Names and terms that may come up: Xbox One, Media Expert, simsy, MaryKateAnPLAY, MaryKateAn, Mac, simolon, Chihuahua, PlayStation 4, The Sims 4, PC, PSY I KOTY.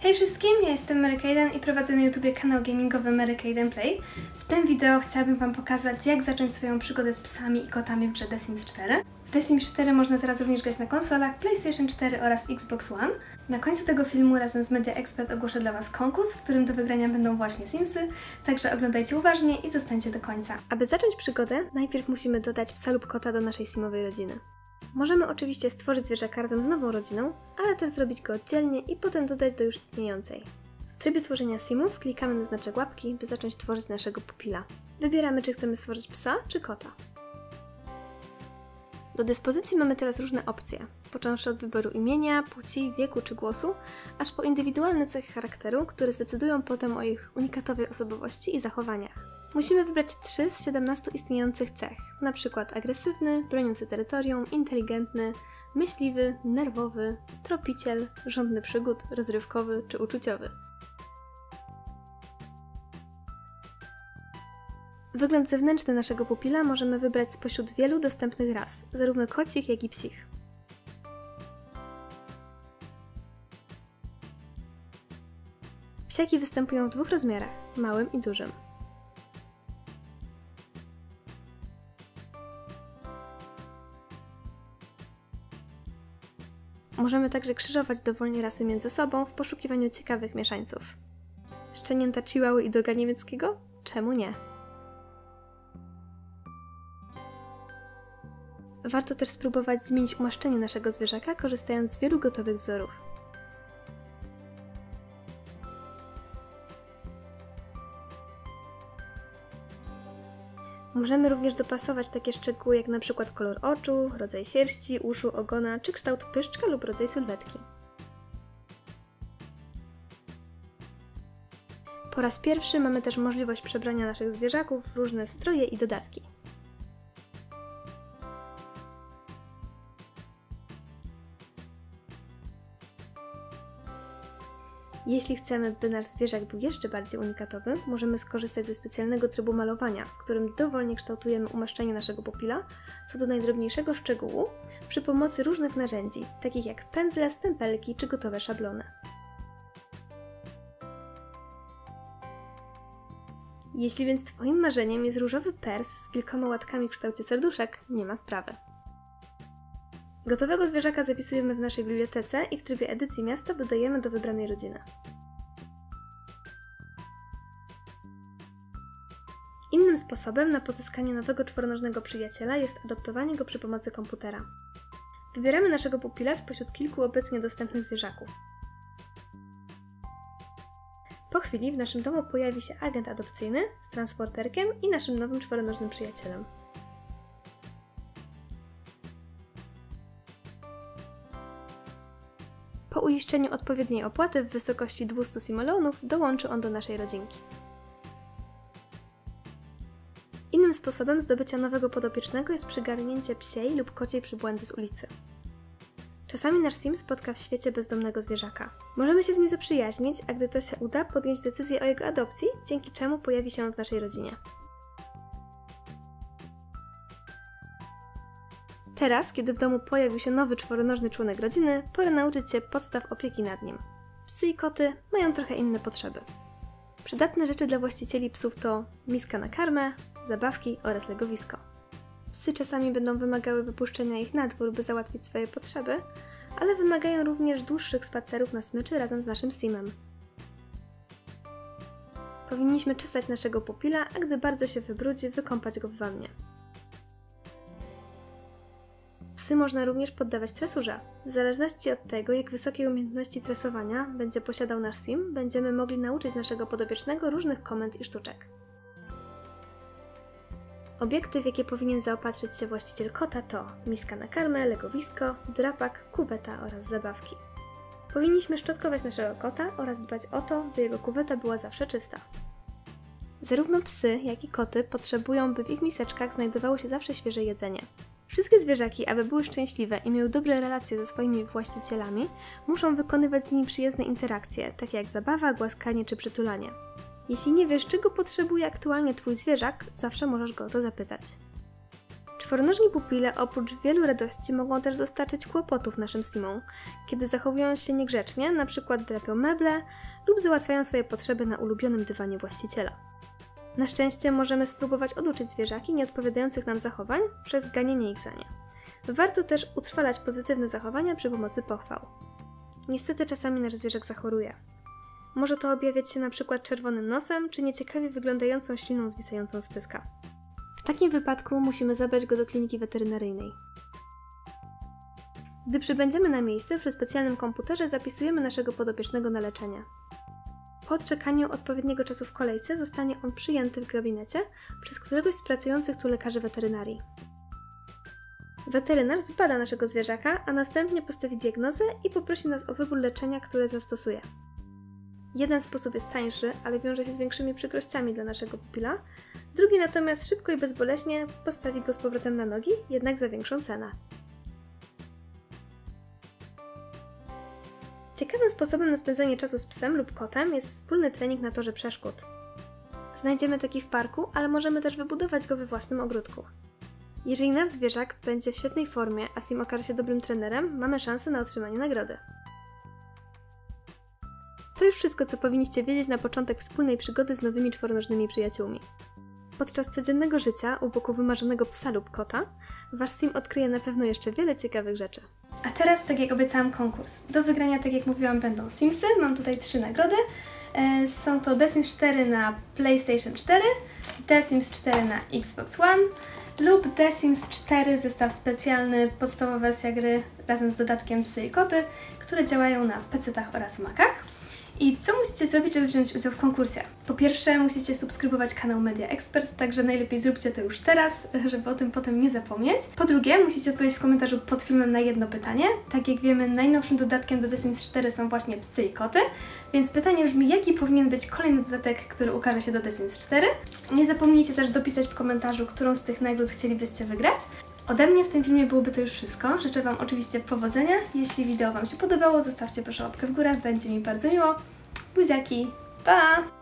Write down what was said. Hej wszystkim, ja jestem MaryKateAn i prowadzę na YouTubie kanał gamingowy MaryKateAnPLAY. W tym wideo chciałabym Wam pokazać, jak zacząć swoją przygodę z psami i kotami w grze The Sims 4. W The Sims 4 można teraz również grać na konsolach PlayStation 4 oraz Xbox One. Na końcu tego filmu razem z Media Expert ogłoszę dla Was konkurs, w którym do wygrania będą właśnie Simsy, także oglądajcie uważnie i zostańcie do końca. Aby zacząć przygodę, najpierw musimy dodać psa lub kota do naszej Simowej rodziny. Możemy oczywiście stworzyć zwierzaka razem z nową rodziną, ale też zrobić go oddzielnie i potem dodać do już istniejącej. W trybie tworzenia simów klikamy na znaczek łapki, by zacząć tworzyć naszego pupila. Wybieramy, czy chcemy stworzyć psa czy kota. Do dyspozycji mamy teraz różne opcje, począwszy od wyboru imienia, płci, wieku czy głosu, aż po indywidualne cechy charakteru, które zdecydują potem o ich unikatowej osobowości i zachowaniach. Musimy wybrać 3 z 17 istniejących cech, np. agresywny, broniący terytorium, inteligentny, myśliwy, nerwowy, tropiciel, żądny przygód, rozrywkowy czy uczuciowy. Wygląd zewnętrzny naszego pupila możemy wybrać spośród wielu dostępnych ras, zarówno kocich, jak i psich. Psiaki występują w 2 rozmiarach, małym i dużym. Możemy także krzyżować dowolnie rasy między sobą w poszukiwaniu ciekawych mieszańców. Szczenięta Chihuahua i doga niemieckiego? Czemu nie? Warto też spróbować zmienić umaszczenie naszego zwierzaka, korzystając z wielu gotowych wzorów. Możemy również dopasować takie szczegóły jak np. kolor oczu, rodzaj sierści, uszu, ogona czy kształt pyszczka lub rodzaj sylwetki. Po raz pierwszy mamy też możliwość przebrania naszych zwierzaków w różne stroje i dodatki. Jeśli chcemy, by nasz zwierzak był jeszcze bardziej unikatowy, możemy skorzystać ze specjalnego trybu malowania, w którym dowolnie kształtujemy umaszczenie naszego pupila, co do najdrobniejszego szczegółu, przy pomocy różnych narzędzi, takich jak pędzla, stempelki czy gotowe szablony. Jeśli więc Twoim marzeniem jest różowy pers z kilkoma łatkami w kształcie serduszek, nie ma sprawy. Gotowego zwierzaka zapisujemy w naszej bibliotece i w trybie edycji miasta dodajemy do wybranej rodziny. Innym sposobem na pozyskanie nowego czworonożnego przyjaciela jest adoptowanie go przy pomocy komputera. Wybieramy naszego pupila spośród kilku obecnie dostępnych zwierzaków. Po chwili w naszym domu pojawi się agent adopcyjny z transporterkiem i naszym nowym czworonożnym przyjacielem. Po uiszczeniu odpowiedniej opłaty w wysokości 200 simolonów dołączy on do naszej rodzinki. Innym sposobem zdobycia nowego podopiecznego jest przygarnięcie psiej lub kociej przybłędy z ulicy. Czasami nasz sim spotka w świecie bezdomnego zwierzaka. Możemy się z nim zaprzyjaźnić, a gdy to się uda, podjąć decyzję o jego adopcji, dzięki czemu pojawi się on w naszej rodzinie. Teraz, kiedy w domu pojawił się nowy czworonożny członek rodziny, pora nauczyć się podstaw opieki nad nim. Psy i koty mają trochę inne potrzeby. Przydatne rzeczy dla właścicieli psów to miska na karmę, zabawki oraz legowisko. Psy czasami będą wymagały wypuszczenia ich na dwór, by załatwić swoje potrzeby, ale wymagają również dłuższych spacerów na smyczy razem z naszym simem. Powinniśmy czesać naszego pupila, a gdy bardzo się wybrudzi, wykąpać go w wannie. Psy można również poddawać tresurze. W zależności od tego, jak wysokie umiejętności tresowania będzie posiadał nasz sim, będziemy mogli nauczyć naszego podopiecznego różnych komend i sztuczek. Obiekty, w jakie powinien zaopatrzyć się właściciel kota, to miska na karmę, legowisko, drapak, kuweta oraz zabawki. Powinniśmy szczotkować naszego kota oraz dbać o to, by jego kuweta była zawsze czysta. Zarówno psy, jak i koty potrzebują, by w ich miseczkach znajdowało się zawsze świeże jedzenie. Wszystkie zwierzaki, aby były szczęśliwe i miały dobre relacje ze swoimi właścicielami, muszą wykonywać z nimi przyjazne interakcje, takie jak zabawa, głaskanie czy przytulanie. Jeśli nie wiesz, czego potrzebuje aktualnie Twój zwierzak, zawsze możesz go o to zapytać. Czworonożni pupile oprócz wielu radości mogą też dostarczyć kłopotów naszym simom, kiedy zachowują się niegrzecznie, np. drapią meble lub załatwiają swoje potrzeby na ulubionym dywanie właściciela. Na szczęście możemy spróbować oduczyć zwierzaki nieodpowiadających nam zachowań przez ganienie i gzanie. Warto też utrwalać pozytywne zachowania przy pomocy pochwał. Niestety czasami nasz zwierzak zachoruje. Może to objawiać się np. czerwonym nosem czy nieciekawie wyglądającą śliną zwisającą z pyska. W takim wypadku musimy zabrać go do kliniki weterynaryjnej. Gdy przybędziemy na miejsce, przy specjalnym komputerze zapisujemy naszego podopiecznego na leczenie. Po odczekaniu odpowiedniego czasu w kolejce zostanie on przyjęty w gabinecie przez któregoś z pracujących tu lekarzy weterynarii. Weterynarz zbada naszego zwierzaka, a następnie postawi diagnozę i poprosi nas o wybór leczenia, które zastosuje. Jeden sposób jest tańszy, ale wiąże się z większymi przykrościami dla naszego pupila, drugi natomiast szybko i bezboleśnie postawi go z powrotem na nogi, jednak za większą cenę. Ciekawym sposobem na spędzanie czasu z psem lub kotem jest wspólny trening na torze przeszkód. Znajdziemy taki w parku, ale możemy też wybudować go we własnym ogródku. Jeżeli nasz zwierzak będzie w świetnej formie, a sim okaże się dobrym trenerem, mamy szansę na otrzymanie nagrody. To już wszystko, co powinniście wiedzieć na początek wspólnej przygody z nowymi czworonożnymi przyjaciółmi. Podczas codziennego życia u boku wymarzonego psa lub kota, wasz sim odkryje na pewno jeszcze wiele ciekawych rzeczy. A teraz, tak jak obiecałam, konkurs. Do wygrania, tak jak mówiłam, będą Simsy. Mam tutaj 3 nagrody. Są to The Sims 4 na PlayStation 4, The Sims 4 na Xbox One lub The Sims 4 zestaw specjalny, podstawowa wersja gry razem z dodatkiem Psy i Koty, które działają na PC-tach oraz Macach. I co musicie zrobić, żeby wziąć udział w konkursie? Po pierwsze, musicie subskrybować kanał Media Expert, także najlepiej zróbcie to już teraz, żeby o tym potem nie zapomnieć. Po drugie, musicie odpowiedzieć w komentarzu pod filmem na jedno pytanie. Tak jak wiemy, najnowszym dodatkiem do The Sims 4 są właśnie psy i koty, więc pytanie brzmi, jaki powinien być kolejny dodatek, który ukaże się do The Sims 4. Nie zapomnijcie też dopisać w komentarzu, którą z tych nagród chcielibyście wygrać. Ode mnie w tym filmie byłoby to już wszystko. Życzę Wam oczywiście powodzenia. Jeśli wideo Wam się podobało, zostawcie proszę łapkę w górę, będzie mi bardzo miło. Buziaki, pa!